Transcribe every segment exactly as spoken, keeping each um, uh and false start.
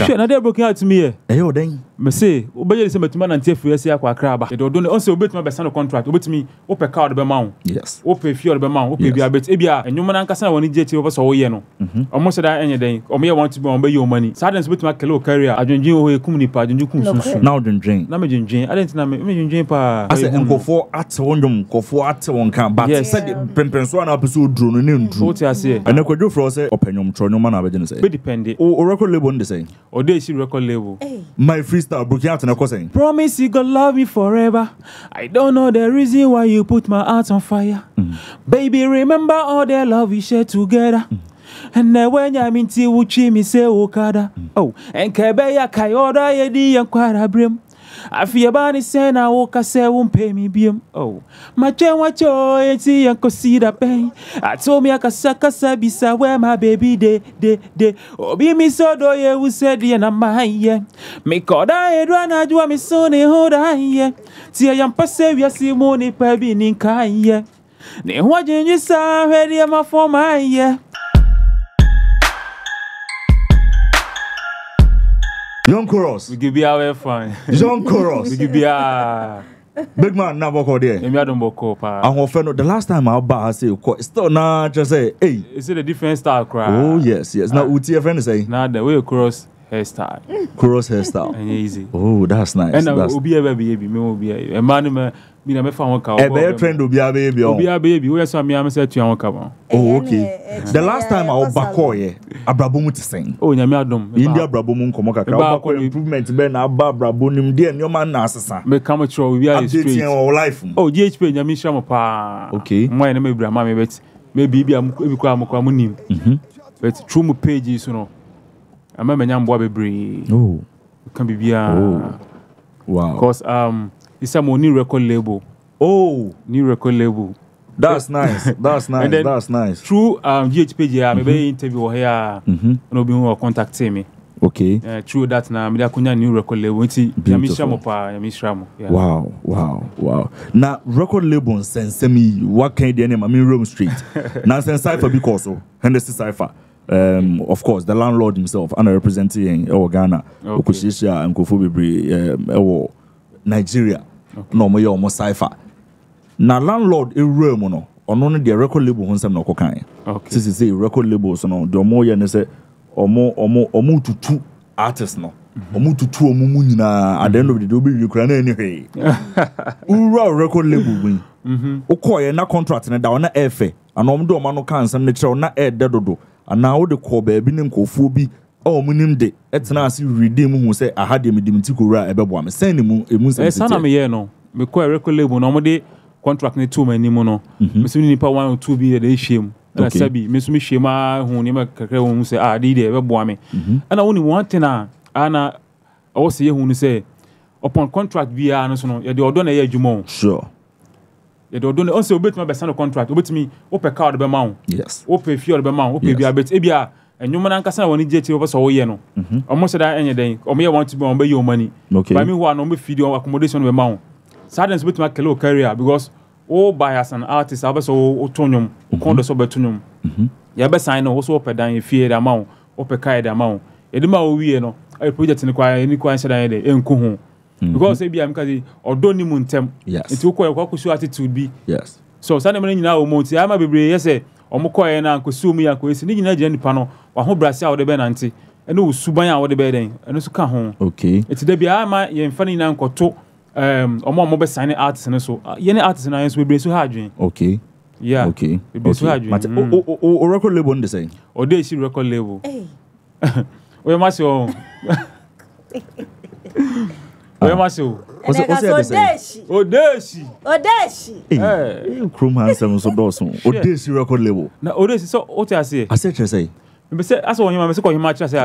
Another broke out to me. Ayo, then. Messy, obey some man and tear for your crab. It don't also obey my personal contract. Obey me, open card by mount. Yes. Open fuel by mount, open beer, bet Ebia, and your man and Cassan when he jet over so yeno. Almost at any day, or may want to be on by your money. Silence with my calo carrier. I don't know where you communicate and you come now. Don't drink. Namagin Jane, I didn't imagine Jane. I said, and go for at one room, go for at one camp. But yes, Pimpens one episode drew in. What I say, and I could do for us open your tronoman. I didn't say, depending or record label on the same. Or they should record label. My freestyle broke out and I was promise you gonna love me forever. I don't know the reason why you put my heart on fire. Mm. Baby, remember all the love we shared together. Mm. And then when I'm in tea, Wuchi, me say, Okada. Mm. Oh, and Kabeya Kayoda, Yedi, and Quarabrim. I feel about it, and I walk, I say, won't pay me, beam. Oh, my chair, watch your auntie, and consider pain. I told me I can suck a sabisa where my baby day, day, day. Oh, be me so do ye who said, and I'm my yeah. Make all that run, I do, I'm a son, and hold on, yeah. See, I am passive, yes, you money, pebby, ninkai, yeah. Then what you say, ready, I'm a for my yeah. Young Chorus. We give you our fine. Young Chorus. We give you our... Big man, na boko there. Emi adon boko pa. And we found the last time I ba say still na just say, hey. Is it a different style cry? Oh yes, yes. Now uti friend say. Now the way Chorus hairstyle. Chorus hairstyle. And easy. Oh, that's nice. And we be ever be be me we be. E man me me na me fa won ka. E be trend obi a baby on. Obi a baby, we so me am say tu an ka bon. Oh, okay. The last time I ba call here, abrabo mu tisen. Oh, nyame adom. India abrabo mu nkomo kakra. Ba call improvement be na ba abrabo nim de nyoma na asesa. Me come through we are straight. Oh, GhPage nyame hira mo pa. Okay. Mo na me bra ma me bet. Me bi bi am bi kwa mo kwa mo nim. Mhm. But through mo pages no. I'm a young boy, baby. Oh, can be wow. Because um, it's a new record label. Oh, new record label. That's nice. That's nice. Then, that's nice. Through um, GhPage, I maybe interview here. No, be who contact me. Okay. Uh, through that now, I'm a new record label. Beautiful. Wow, wow, wow. Now record label sends me what kind of name? I mean, Rome Street. Now send cipher because so and this is cipher. Um, of course, the landlord himself, and representing our Ghana, Okushisha, and Kofubibri, Nigeria, no more almost cipher. Now, landlord, a real or only the record label, on some no cocaine. This is a record label, so no, the more you say, or more, or more, or more to two artists, no, or more to two Mumuna, at the end of the day, you can anyway. Ura record label win. Okoy, and a contract, and a down airfare, and Omdo Mano cancer, and the child not air dedodo. And now the call baby name Kofubi, oh, minim de. It's now see redeem who say I had him in Tikura, a babuam, send him a moon. Yes, I'm here no. Me quite record label, normally contract ne two many mono. Miss Nipa one or two be a shame. And I said, Miss Mishima, who never who say, I did a babuame. And I only want to know, and I also who say, upon contract via Anason, you don't a jumo. Sure. They don't also bet my personal contract. Obey me, open card by mount. Yes. Open fuel by mount. Open beer, bet Ebia, and your man and Cassan when he jet over so yeno. Almost at any day, or may want to be on by your money. Okay. I mean, one on the video accommodation by mount. Silence with my calo carrier because all buyers and artists are so autonomous, condos over tunum. Yabes I know also open down in fear the amount, open card amount. Edema we know, I project in the choir, any choir said I day, and Kuhun. Because maybe I'm because or don't even tempt. Yes. It will quite attitude be. Yes. So suddenly now Monty, I might be yes, or Mokoy and Uncle Sumi and Quis, Nigerian panel, or who brass out the bed auntie, and who Subaya out the bed and also come home. Okay. It's the Biama, you're funny now, Coto, um, or more mobile signing artists and so. Any artists and I will be so hard. Okay. Yeah. Okay. It will be so hard. Or record label on the same. Or they should record label. Hey. Where must you? Where must you? Odeshi. Odeshi. Odeshi. Hey, Chrome handsome so dosun. Odeshi record label. Na Odeshi so what I say? I said you say. Me say aso won him me say ko him acha say.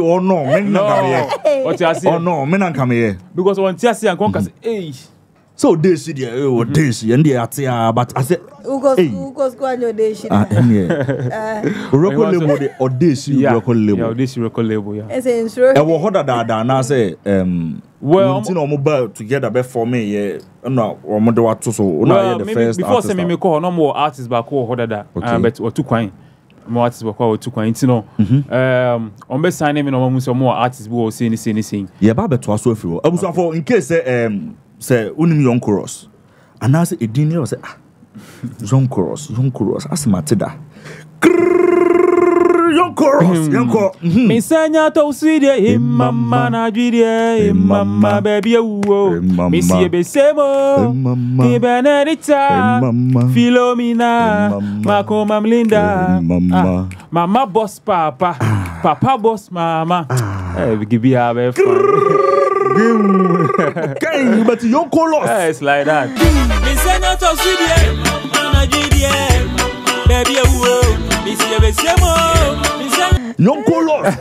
Oh no, me na come here. What I say? Oh no, me na come here. Because won ti say and kon say, "Hey, so Odeshi there, Odeshi, and there atia, but I said, Ugo Ugo go and Odeshi." Ah, yeah. Record label the Odeshi record label. Yeah, Odeshi record label, yeah. As in sure. E wo hoda da da na say, um well, you know, mobile together before me, yeah. No, or Mondo so. Well, maybe before me, me call no more artists, but call Hodada, but or two coin. more artists were called to Quintino. Um, on best signing, and almost more artists were saying the same thing. Yeah, Babette was so few. I was for in case, um, say, only Young Chorus. And I said, a dinner was Young Chorus, Young Chorus, as Matida. Young Chorus, Young Chorus. Missanya to see the Mamma Nigeria, Mamma Baby, Miss Yebesemo, Benedita, Philomena, Marco Mamlinda, Mamma, Mamma Boss Papa, Papa Boss Mama. Give me a bit. But Young Chorus, it's like that. Missanya to see the Mamma Nigeria, Baby, whoa. Young Chorus.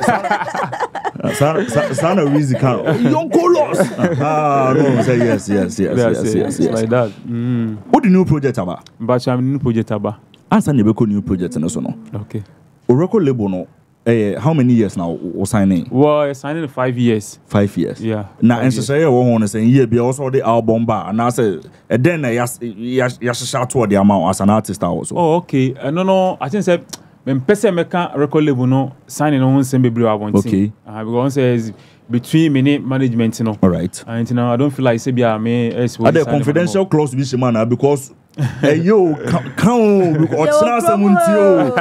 Sana Rizzi Carol. Young Chorus. Ah, no, say yes, yes, yes, yes, yes, yes, yes. Like that. Mm. What the new project about? But I'm new project about. Answer the new project in Osono. Okay. Oracle label no. Eh, how many years now? Was signing? Well, signing five years. Five years. Yeah. Now, and so say one want to say yeah, be also the album bar, and I say and then yes, yes, yes, shout toward the amount as an artist also. Oh, okay. No, no. I think said when person make a record label no signing on same baby I want. Okay. Ah, because says between me management you know. All right. And you know I don't feel like say be a me. Are there confidential clause with man because. Hey yo, come because Charles Muntio,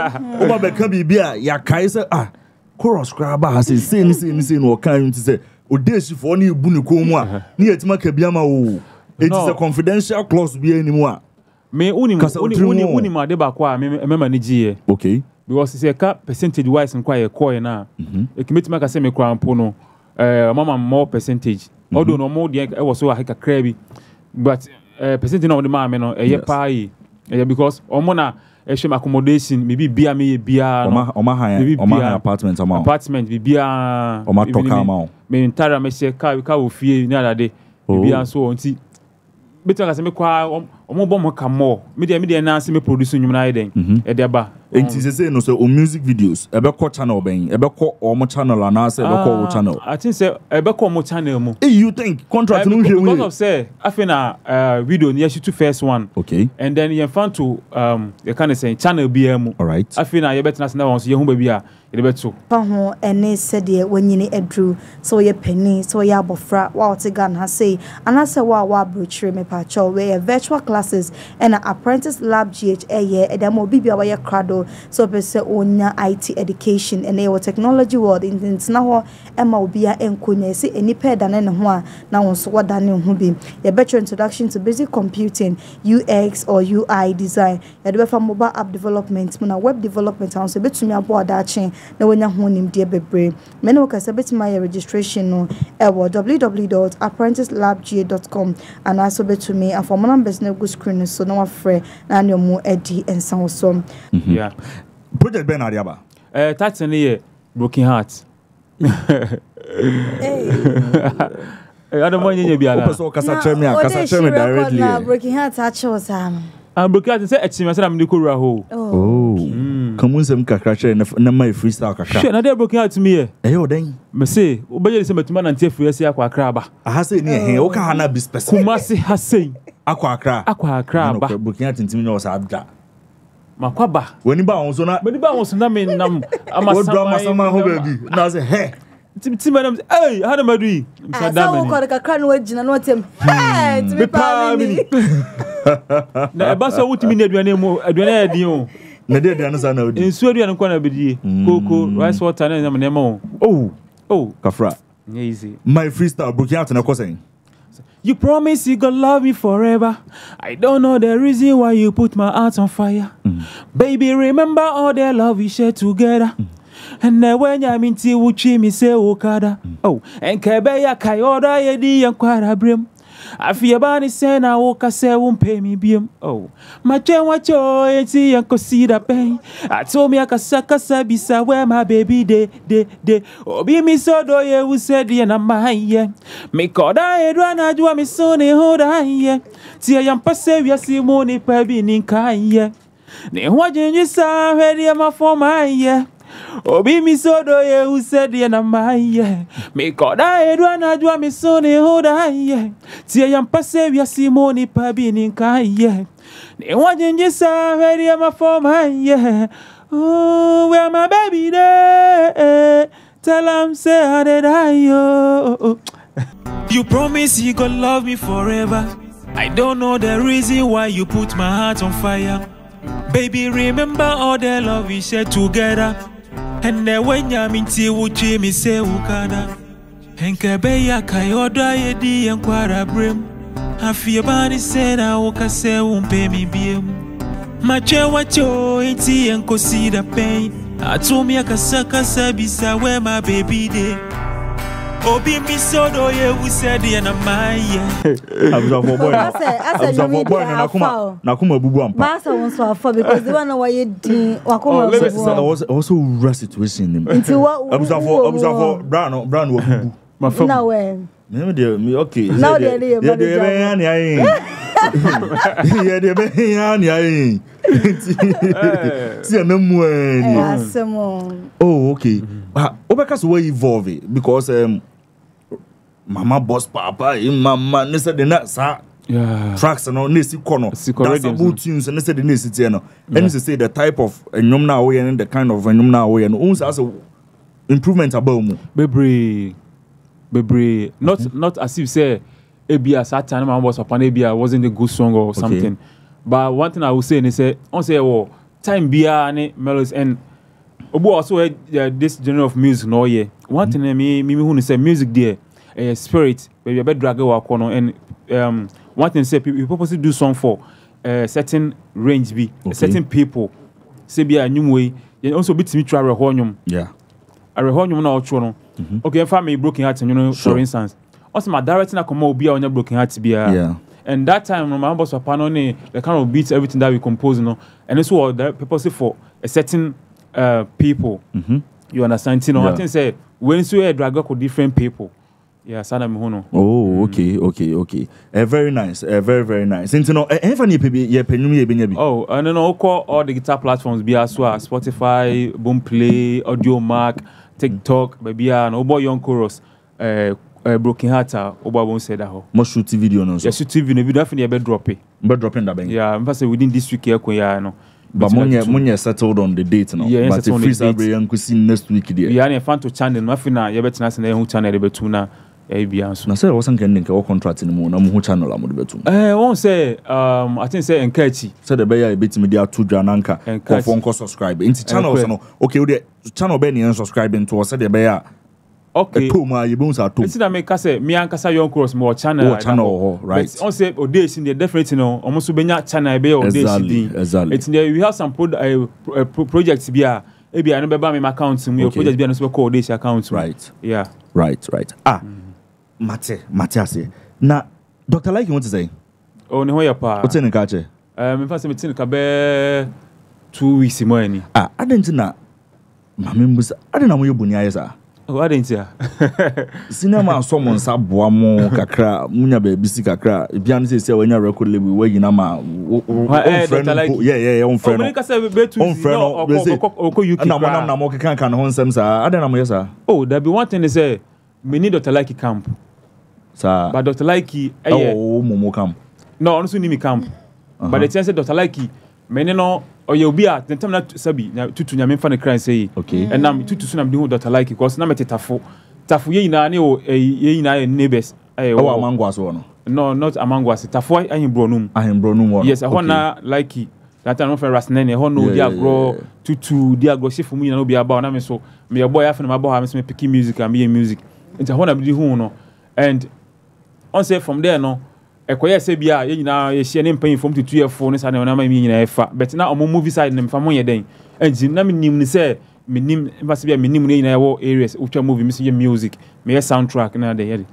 Oba Bekabi Bia, ya Kaiser ah, Chorus Crabba has insane, insane, insane. What kind to say? Odeshi for ni bunukoma. Ni etima kebiama o. It is a confidential clause be anymore. Me uni uni uni uni ma deba kwa me me manage. Okay. Because it's a percentage wise and quite a coin now. It can make me say me kwa mpono. Eh, mama more percentage. Although no more the I was so like a crabby, but. Uh, percentage of the man, no, a pie, because Omona, a shame accommodation, maybe beer, me beer, maybe apartment, apartment, be beer, or my talk, maybe entire messy car, we can't fear another day, and so on. See, better as I make quite or more bomb come more. Media, media, Nancy, me producing United, a deba. And she says, no, so music videos, a beco channel, being a beco or more channel, and I say, beco channel. I think, say, a beco more channel. You think contract, because of say, I think a video, yes, you two first one, okay, and then you found to, um, you can say, channel B M, all right. I think I bet nothing else, you won't be a beto. Paho, and they said, when you need a drew, so your penny, so your bofra, what a gun has say, and I say, wow, wow, brochure, me patcho, where virtual classes and an apprentice lab G H A year, and then will be your cradle. So person onya I T education and our technology world in international Emma Obia and Kunya see any pair than any one now on so what done in a better introduction to basic computing U X or U I design and the mobile app development muna web development and so bit to me about that chain now when you're home dear baby many workers a bit my registration no ever w w w dot apprentice lab g a dot com and also bet to me and for my numbers no good screen so no afraid and your more Eddie and so some yeah. Project Ben Ariaba. Eh, that's in the broken heart. I don't want you to be a person. Broken heart, I chose him. I'm broken heart and said, I said, I'm the Kura Ho. Oh, come on, some cacrash and my freestyle cacrash. And I broke out to me. Eh, oh, then, Messi, obey the sentiment and take for your sea aqua crabber. I has it near here. Okahana be special. Kumasi has seen aqua crab, aqua crab, but broken out in Timino's abda. Makwaba. When you bounce on that, but the bounce on that mean I'm a summer home baby. Now say, hey, Timmy, hey, how do I do? I don't call a crown wedge and not him. Hey, to be party. Now, a bus would mean that you are no idea. Nadia Danzano in Sweden and Conabidi, cocoa, rice water, and a nemo. Oh, oh, Kafra. Easy. My freestyle broke out and a cousin. You promise you gonna love me forever. I don't know the reason why you put my heart on fire. Mm. Baby, remember all the love we shared together. Mm. And then when I'm in tea, Wuchi, me say, Okada. Mm. Oh, and Kabeya Kayoda, Yedi, and Quadabrim. I fear Barney saying, I woke, I say, won't pay me, beam. Oh, my chair, watch your auntie, and consider pain. I told me I can suck a sabisa where my baby day, day, day. Oh, be me so do ye who said, and I'm my yeah. Make all that run, I do, I'm a son, and hold on, yeah. Tia, I'm passive, yes, you money, baby, Ninkai, yeah. Then what you saw, ready, I'm a for my yeah. Oh, be me so do ye who said the end of my yeah. Make all that run, I do me son, and hold on, yeah. Tia, I'm passive, yes, Simone, Pabin, in kind, yeah. They want you just already, I'm a form, yeah. Ooh, where my baby there? Tell him say I did I yo. You promise you gonna love me forever. I don't know the reason why you put my heart on fire. Baby, remember all the love we shared together. And then when you're in T V, Jimmy say Ukada. And Kabeya Kayoda Yedi and Quarabrim. I feel bad said I woke a say won't pay me beam. My chair what you ain't and could see the pain. I told me I can suck a service where my baby day. Oh, be me so do you who said the end of my year. I was a boy. I said, I'm a boy. Nakuma, Nakuma Bubuam. Master wants to offer because they want to know why you did. I was also rough situation. Into what? I was a for, I was a for, Brown, Brown. My phone. No way. No, dear, me, okay. No, dear, dear, dear, dear, dear, dear, dear, dear, dear, dear, oh, okay. Obaka's way evolve because um, Mama Boss Papa, Mama, they said they not sa tracks and all this corner. That's about tunes and they said they need it. And they say the type of enyumna away and the kind of enyumna away and also as an improvement about me. Baby. Baby, not mm -hmm. not as if say Abia at that time I was upon Abia wasn't a good song or something. Okay. But one thing I will say, and they say, I say, well, time Bia and melodies and also uh, this genre of music no yeah. One thing me me who say music there, uh, spirit, baby, better drag our corner and um one thing say people purposely do song for a uh, certain range be okay. Certain people say be a new way and also bit me try a horn. Yeah. I rehorn you now chrono. Mm-hmm. Okay, if I'm a broken heart, you know, sure. For instance, also my directing I come out be on your broken heart, be yeah. And that time, my boss was panning the kind of beats, everything that we compose, you know, and it's all that purposely for a certain uh, people. Mm-hmm. You understand? You know, yeah. I think say when you hear drag up with different people, yeah, Sana Mihono. Oh, okay, okay, okay. Uh, very nice, uh, very, very nice. And you know, every penny, oh, and then all the guitar platforms be as well, Spotify, Boomplay, Audiomack. TikTok, baby, and Obo Young Chorus, uh, uh, Broken Heart, Obo won't say that. Must shoot video, no? Yeah, shoot video, you definitely better drop it. Better drop in the bank. Yeah, I'm say within this week, yeah, yeah, no. But money is settled on the date now. Yeah, but if it's a break, you could see next week. Yeah, and if I'm to channel, my fina, you better not say, channel, you better not. Eh, bien sûr. Nasser wasn't getting a contract anymore. I'm who channel I'm going to. Eh, won't say. Um, I think say encourage. Say the better bit media to Jananka. Encourage. Confirm, subscribe. Into channel also no. Okay, we the channel be ni subscribing to us. Say the better. Okay. Two ma you bounce at two. Instead me kase me an kase Young Chorus more channel. Oh, channel right. But on say odeshi in the definitely no. Almost ubenya channel be odeshi. Exactly. Exactly. It's there we have some projects be. Maybe I remember my account. Your project be on so called odeshi account. Right. Yeah. Right. Right. Ah. Mate, Mate, I say. Now, Doctor Likee, what to say? Oh, no, you're pa. What's in the catcher? Um, in fact, I'm in the two weeks. Ah, I didn't know. Mammy was, I don't know where you're Bunyasa. Oh, I didn't hear. Cinema, someone sabuamo, Kakra, Munya, Bissi Kakra, Bianca, say when you're recorded, we were in Ama. Yeah, yeah, own friend. I don't know, sir. Oh, there'll be one thing they say. We need Doctor Likee camp. Sa but Doctor Likee, oh, eh, oh, Momo camp. No, honestly, need me camp. Uh-huh. But the chance that Doctor Likee, many no, or you'll be at the time that Sabi, two to Yamin fan a cry say, okay, and I'm two to soon I'm doing Doctor Likee because now I'm Tafu. Tafu ye na ne o ye na neighbors. Oh, among us one. No, not among us. Tafu I am Bronum. I am Bronum one. Yes, I wanna Likee. That I know for us, Nanny, who know dear grow to two dear go shift for me and no be about. I'm so me a boy after my boy I'm picking music and being music. It's a hundred who no, and on say from there no, a queer Sabia, you know, a shining pain from two year phones and I mean a fa, but now I'm a movie side and family day. And Jimmy say, Minim must be a minimum in our areas, which are movie, missing music, may a soundtrack and other head.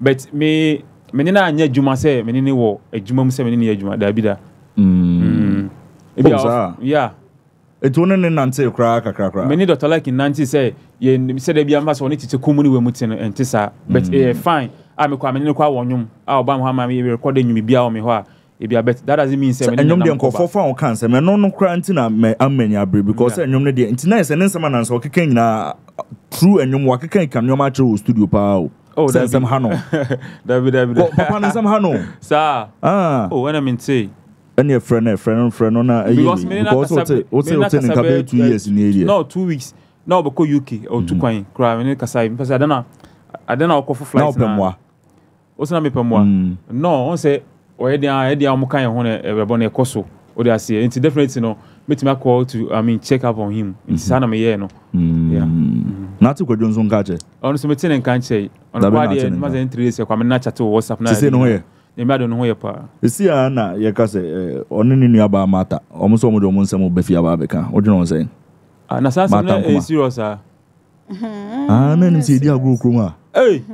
But me, Menina and Yajuma say, Menini war, a Jumum seven year Juma, Dabida. Hm, yeah. It won't nancy crack a crack. Many Doctor Likee Nancy say, Ye said, be a mass on it to Kumuni Wimutin and Tissa, but eh, fine. I'm a common qua on you. I'll bam how my recording you be out me hoa. If you are bet, that doesn't mean seven. And you call for found cancer, and no no crantina may amend your breed because I know the internet and then someone and so kicking true and you walk a can your macho studio pow. Oh, that's some Hano. David, David, Papa, and some Hano. Sir, ah, oh, when I mean say. And your friend, a friend, friend, on a because me because also two years in the area. No, two weeks. No, because U K or two coin crime. I don't know. I don't know. Flights now. What's not me per moi? No, I say. Or any idea? I'm kind of on a born a coso. Or they say it's definitely no. Meet me call to. I mean, check up on him. It's an me no. Yeah. Not to go down some gadget. Honestly, meeting and can't say. On the body, I mustn't three days. I come and not chat WhatsApp now. Say no. You see, Anna, you can say, only in your bar matter, almost all the ones some of Befia Babica. What do you know? Saying, and as I say, serious, sir. And then see, dear Gukuma. Hey,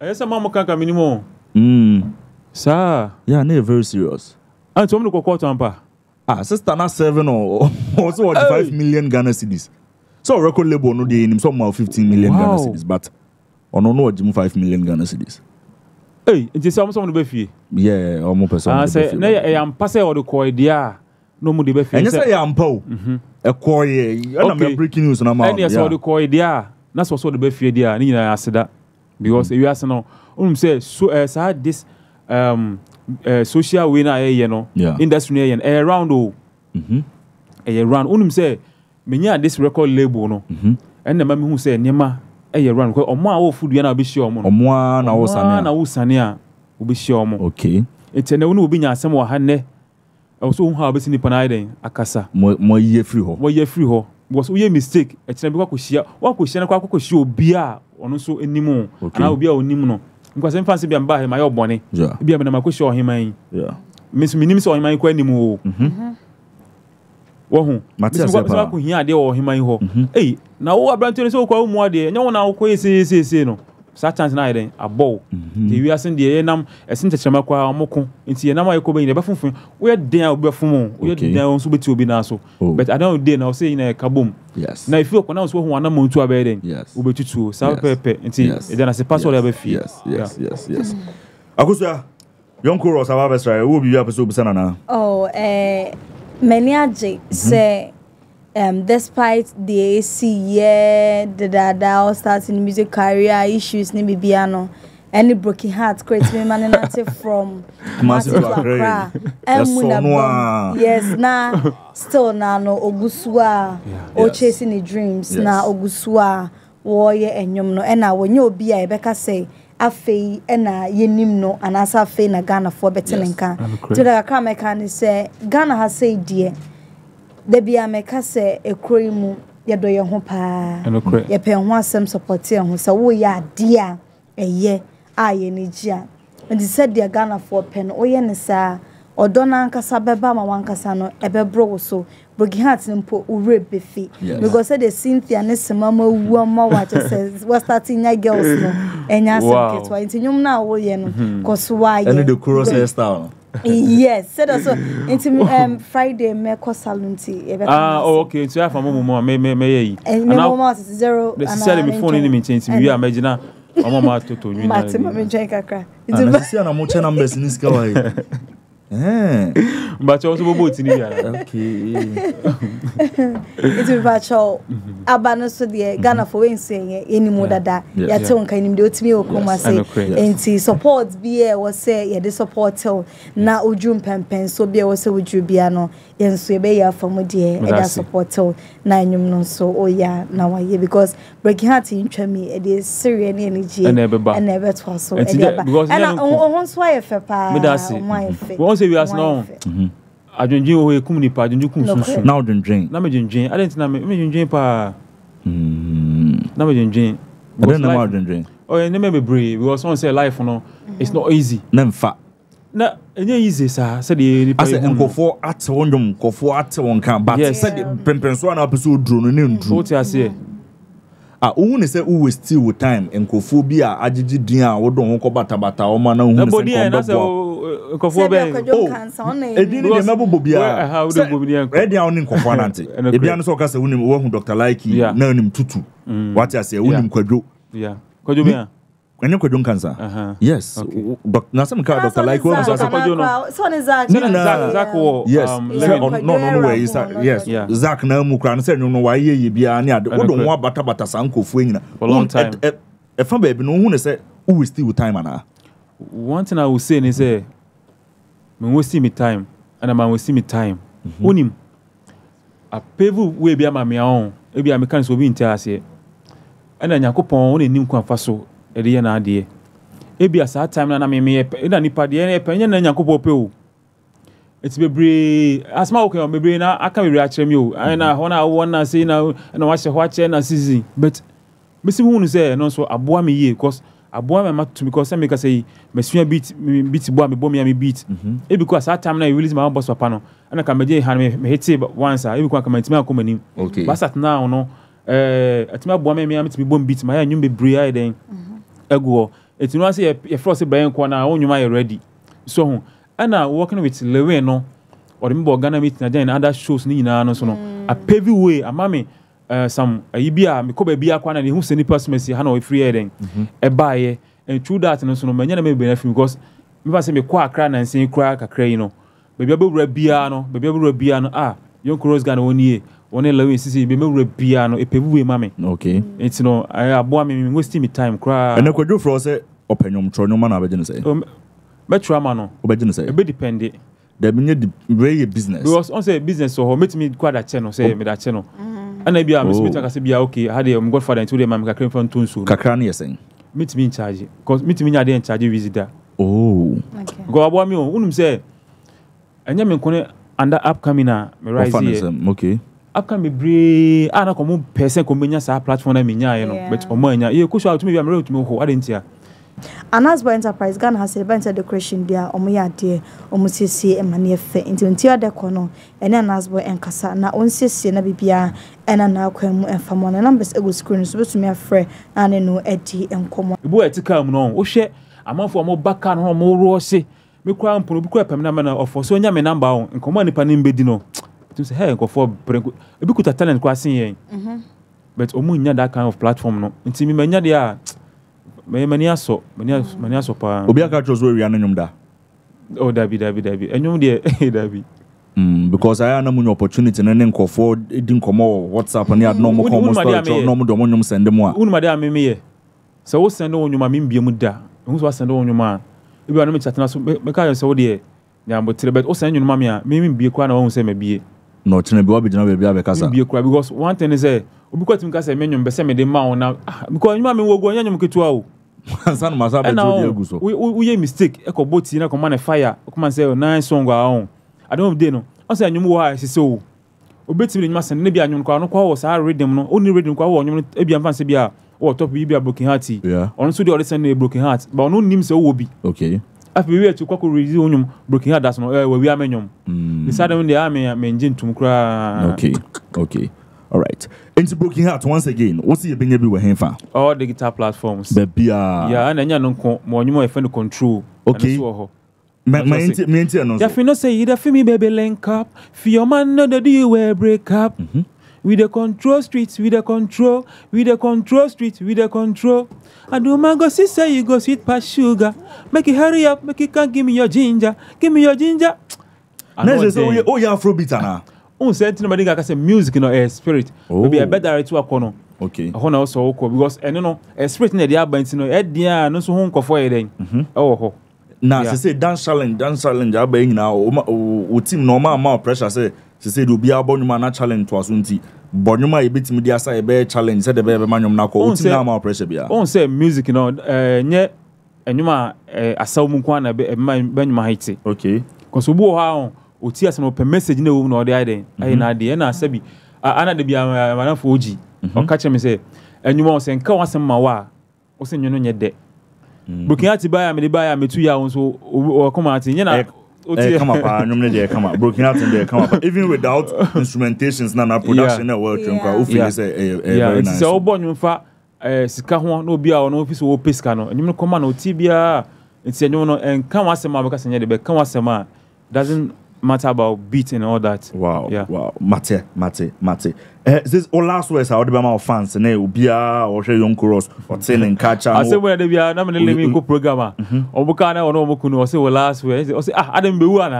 I guess a mamma can't come anymore. Hm, sir, yeah, never very serious. And so, I'm going to go ah, sister, not seven or also five million Ghana cedis. So, record label no day in some fifteen million Ghana cedis, but on no what Jim five million Ghana cedis. Hey, it's almost on the buffet. Yeah, almost person. I say, I am passing all the coy, dear. No more the buffet. And yes, I am Poe. A coy, I'm breaking news on a man. Yes, all the coy, dear. That's also the buffet, dear. And I said that because you ask no, um, say, so as I had this um social winner, you know, industry and around all. Mhm. Around, um, say, Minya this record label, no. And the man who say, Nema. Hey, run. Because Oma, our food, we are not be sure. Oma, na usania. Na usania, we be sure. Okay. It's a new we be nyasa mo hane. Also, we have been in Panayden, Akasa. Mo mo ye free ho. Mo ye free ho. Because we mistake. It's a because we share. We kushia na kwa kushia obia. Ono so enimo. Ana obia enimo no. Because in fancy be amba he my obone. Yeah. Be amba na kushia himai. Yeah. Miss minimi so himai kwa enimo. Mhm. Wohu Matias kwa kwa kuhia ade o himan ho eh na wo abranto so kwa mu ade nyo na wo kwa ese ese ese no sa chance na ade abo te wi asen de ye nam esen tetrema kwa amoko nti ye nam aye ko be ni be funfun wo ye den a obi afumu wo ye den won so beti obi na so but I don't dey na wo say na kabom yes na ifi ko na so ho anam ntu abe den wo betutu sa pepe nti e den ase pass all abe fi yes yes yes yes akosuya Young Chorus ababesra wo bi bi episode bisana na oh eh many mm -hmm. say, um, despite the A C, yeah, the dada all starting music career issues, ni bibiano, any broken heart creates me man from massive Accra. Yes, na still na no Oguswa or chasing the dreams na Oguswa warrior and yumno and I when you be I beka say. Afe ena yenimno anasa fe na Ghana for betelenka to the kameka ni say Ghana has say die de bia meka say ekori mu ye do ye ho pa ye pe ho asem support ye ho say wo ye ade a eye aye ni gia and said the Ghana for pen o ye ne sa odona nkasa beba ma wankasa no ebebro so broken heart mpo ure befi because the Cynthia ne semama wu ma wa just was starting ya girls no enya circuit wa intinyum na wo ye no cause why and the Chorus hairstyle yes said also intim um Friday me ko salon ti e be ah okay so ya fa mo mo me me ye and now mo is zero and I said me phone in me change we are magina mama toto nyu na Martin me check akra it's na mo che numbers ni ska wa but you also both in here. Okay. It's a virtual. Abano so the Ghana for saying any more that your tone can him do to me or come and say and see support be or say yeah the support tell na ujum pen pen so be or say would you be ano and so be ya for dear and support tell nine you know so oh yeah now I because breaking heart in me it is serious energy and never twas so and I once wife pa we ask now. I don't drink away community part. Don't you come soon? Now don't drink. Now me don't drink. I don't know. Me don't drink pa. Now me don't drink. I don't know. I don't drink. Oh, you never be brave because someone say life, no, it's not easy. Never fat. No, it's not easy, sir. Said the. I said, "Go for at one drum, go for at one can." But said, "Penpens one episode drone, no drone." What I say? Ah, who say who is still with time? And go for beer. I did it. Yeah, we don't go bata bata. Oh man, who is going Kofobe oh edi ni dem abobo bia how do go bi nko e dia oni nkofo anante e bia no so ka se wonim wo hu Dr Likee na onim tutu what ya say wonim kwadwo yeah kwadwo bia ene kwadwo cancer yes na some ka Dr Likee wo so so kwadwo no so ne Zach Zach Zach wo um no no no way yes Zach na mu kra no se no wa ye ye bia ne ade wo do ho abata bata sankofo anyina long time e fa baby no hu ne se who still with time ana one thing I will say is eh me wasting my time. and I'm wasting my time. Unim a pevu we be a mammy on, a be a mechanics will be in Tassie. And then Yakopon only knew Quanfaso, a dear and idea. A be a sad time, and I may make a nippadian opinion and Yakopo. It's be a smoke or maybe I can react from you. And I honor one, I say now, and I watch a watch and I see. But Miss Moon is there, and also a boy me ye, because a boy my to because I make a say, Monsieur beat me beat boy me bomb me beat. It because that time I release my boss for panel, and I can be hand me hate once. I will come and my company. Okay, but at now, no, at my boy me, I'm to be bomb beat my new be then. Ego, it's not say a frosty brain corner, on you my ready. So, and now working with Leweno or the Mbogana meeting and other shows, Nina, no, so no, a pavy way, a mammy, some a Ibia, Mikobe Biakwan, and who's any person, Messi, Hanoi free heading, a buyer, and through that, and so no, many may benefit because we must make quack cran and saying crack a crano. Baby Rebiano, baby Rebiano, ah, Young Chorus gun one year, one eleven, sissy, baby Rebiano, a pavy mammy. Okay, it's no, I have one me wasting me time cry. And I could do frosted opinion, Tronoman, I didn't say. Betramano, obedience, a bit dependent. There be very business. Because on say business, so meet me quite a channel, say me that channel. And I be a Miss Peter Casabia, okay, had a godfather and two them, I'm came from Tunsu. Kakani, saying, meet me in charge, because meet me, I didn't charge you visitor. Oh, go about me, whom say, and Yaman Cone under upcoming, okay. Upcoming brave, I don't come person convenience our platform, I mean, I know, but Omania, you could shout to me, I'm real to me, who I didn't hear. And as by enterprise gun has a bunch of decoration there, or my idea, or Mussy and Mania Fay into the corner, and then as by and Cassana, on Sissy and Abibia, and an alcohol and from one numbers a good screen, supposed to me a friend, and I know Eddie and Common. Boy to come on, oh shit, I'm off for more back and home, more rosy, me crown, pull up a number of for so young and number and command upon him bedino. To say, hey, go for a book of talent crossing, but Omunia that kind of platform, no, and see me, many they are. Many are so many are many are so poor. Obiaka chose where we are now. Oh, Dabi, Dabi, Dabi. And you there, Dabi. Hmm. Because I had no more opportunity, and then Crawford didn't come out. WhatsApp and he had no more calls. No more dominium send them one. Unu madam me me. So we send on your mami biamuda. Who's we send on your man? If you are not me chatting, so me can't say what there. Yeah, but but we send your mami. Me me biakwa na we send me biye. No, chine biwa bidina biya bekasa. Biakwa because one thing is eh. Obiakwa timi kasa me nyom bese me dema ona. Because your mami wogo nyom ketuau. We we mistake. Eko boti na command fire. Command say nine song on. I don't know. I say anyumu wa so. Obeti ni masa ne bia anyum kwa no kwa wo sa read them no. Only read them kwa wo anyum e bia mfa se bia wo top bi bia broken heart. Onu so the other send broken heart. But onu nim se wo bi. Okay. Afi we to kwa ko read onyum broken heart that's no. Eh we am anyum. The side them dey am me nje ntum kra. Okay. Okay. All right. Into broken heart once again. What's the being everywhere here for? All digital platforms. Baby. Yeah, and anya no mo nyo e fan control. Okay. My my into my into no. Ya fino say either for me baby link up. For your man no do you wear break up. Mhm. With the control streets, with the control, with the control streets, with the control. And do my go sister you go sweet past sugar. Make it hurry up, make it can't give me your ginger. Give me your ginger. Now say oh you Afrobeat na. Oh, said nobody can say music in a spirit. Maybe a better to a corner. Okay. I honor also because I know a spirit in the abundance, no, at the end, no, so home for a day. Oh, now she said, dance challenge, dance challenge, I'll be now. Oh, team normal amount pressure, say, she said, you'll be a bonumana challenge to Asunti. Bonuma, a bit media side bear challenge, said the baby man, you're not called more pressure. Oh, say music, you know, eh, and you are a Salmukwana, Benjamin Haiti. Okay. Because we will. Otia sano pe message ne wo na odi aiden ai na de na asabi ana de bia manafo oji o ka kire me say enyuma o se nka wasem ma wa o se nyono nye de broken heart baya me de baya me tu ya won so o come out nye na otia come up anyum ne de come up broken heart de come up even without instrumentations na na production na work nka o feel say very nice so obo nyum fa sika ho na obi a o na office wo pay sika no enyum come na otia bia ntia nyono nka wasem ma beka se nye de be kan wasem a doesn't matter about beat and all that. Wow, yeah. Wow. Matter, matter, matter. Uh, this is all last words. I would be my fans. Ne ubia or Young Chorus or ten and catcher. I say when they be a number let me go programmer. Obukana or no Mokuno. I say all last words. I say ah, I didn't be one.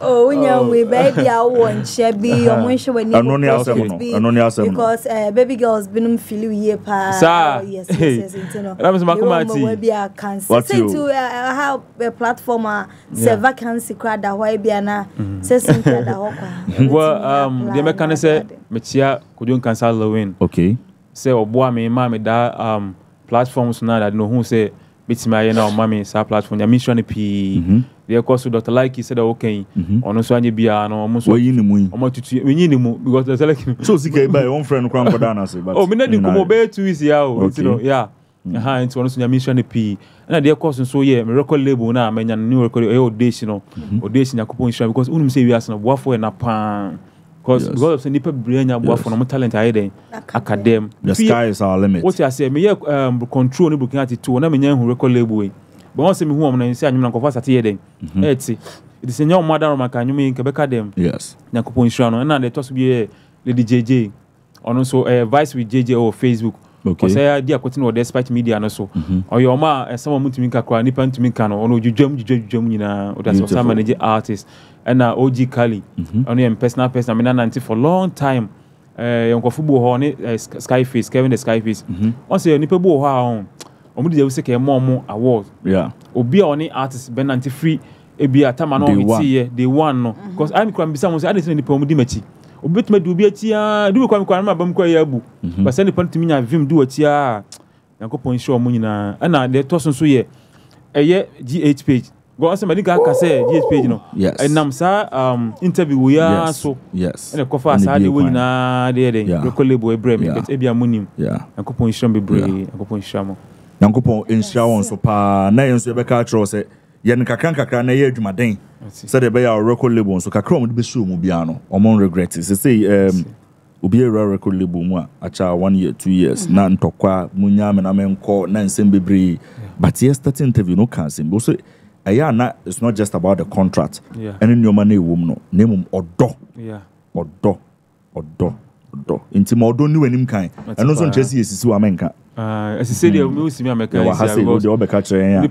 Oh, no, we baby, I won't share be on when she went because uh, baby girls been feeling year past. Yes, yes, yes, yes. What to how a platformer server can see crowd that way be an a well, um, the American said, Machia couldn't cancel the win. Okay, say, oh, boy, me, mammy, that um, platforms now that no who say. It's my now, mommy, sa platform. I'm trying to pee. They course to Doctor Likee said, okay, on us, any beer, and almost we need him because there's a like so sick by one friend crown for Dana. Oh, we need to go back to his out, you know, yeah. Aha, it's one of your mission to pee. And they course and so, yeah, record label now, man, and new record, oh, days, you know, or days in a couple insurance because Unum say we are some waffle and a pan. Because God of Senipa Brianna was for no talent I had academic. The sky is our limit. What I say, may um control the booking attitude, and I mean who record label. But once I'm home and say I'm not going to say it. It's it is a young madam, I can you mean Quebec them? Yes. Nakupo Insurano, and now they toss be a lady J J, and also a vice with J J or Facebook. Okay. Because I did continue despite media and so. Or your ma and someone moved to me, Kakwa, Nipan to me, Kano, or you jump, you jump, you know, or that's some manager artist. And now O G Kali, only a personal person. I mean, I'm ninety for a long time. Uh, Uncle Football Hornet, Skyface, Kevin the Skyface. Also, you're Nipple Bohon. Only they will say a more more award. Yeah. Or be only artist, Ben Anti Free, it be a time and all they won. No, because I'm crying beside I didn't Nipple Dimity. Obit me do be a tia, do come cry my bum quayabu. But send the point to me, I vim do a tia. Uncle Point Show Munina, and now they're tossing so ye. A ye GH page. Go ask somebody can say GhPage, you know. Yes. And I'm sorry, um, interview we are so. Yes. And the coffee is hardly winning. Ah, there they. Yeah. Local label is brave. Yeah. It's every ammonium. Yeah. And couple insurance be brave. And couple insurance. And couple insurance so pa. Now you see the culture say. Yen kakran kakran na ye adwuma den. Say the be our local label so kakran we be show mu bia no. Omo regret. Say say um obi e record label mu a acha one year, two years. Na ntokwa munya me na me nko na nsem be brave. But yesterday interview no cancel. So it's not just about the contract. Yeah. And in your money, woman, name or door. Yeah. Or door. Or door. Or door. Intimor don't know any kind. And also, Jesse is who I mean. As I said, you will see me. The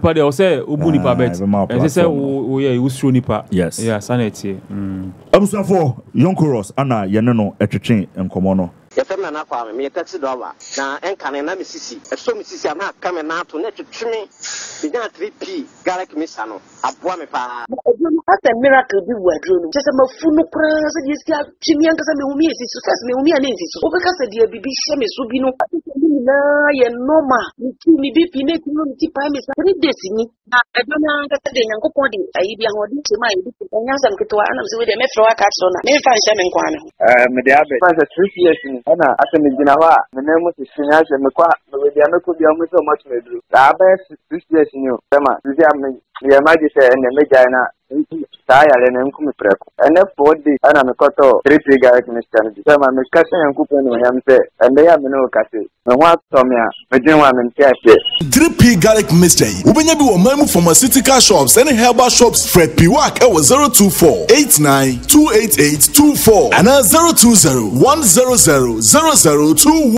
party will say, Ubunipa bet. As I said, we will show Nipa. Yes. Yeah, sanity. I'm so for Young Chorus, Anna, Yanano, Etchin, and Komono. If I'm not farming, me a taxi driver. Now, and can I not be sissy? If so, Missis, I'm not coming out to let you trim. Began three P, Garrick Missano, Abuamipa. That's a miracle, you were drawn. Just a Mafuno Pras, and you see, Chimiankas and Umi is success, Umi and Nancy. So, because the dear B B Shemis would be no Noma, Nikini Bipi, Nakumti Prime is very destiny. I don't know that they are going to be a holding to my young and Ketua and with a metro catson. If I shall inquire, Mediabit has a three years in. Ana aseme jinawa menemu sisinya je mekwa media no ko bia mu so much medru da ba six years nyo tema sisi am ya maji se ene meja na taya le nku mi preko ene forty ana mekoto three three guy minister di tema mekase yanku pe no yamse ende ya meno kase no ho atomia mejinwa mentia pe three P garlic mister ubenya bi wo mamu pharmaceutical shops any herbal shops Fred Piwak e zero two four eight nine two eight eight two four and zero two zero one zero zero zero zero two one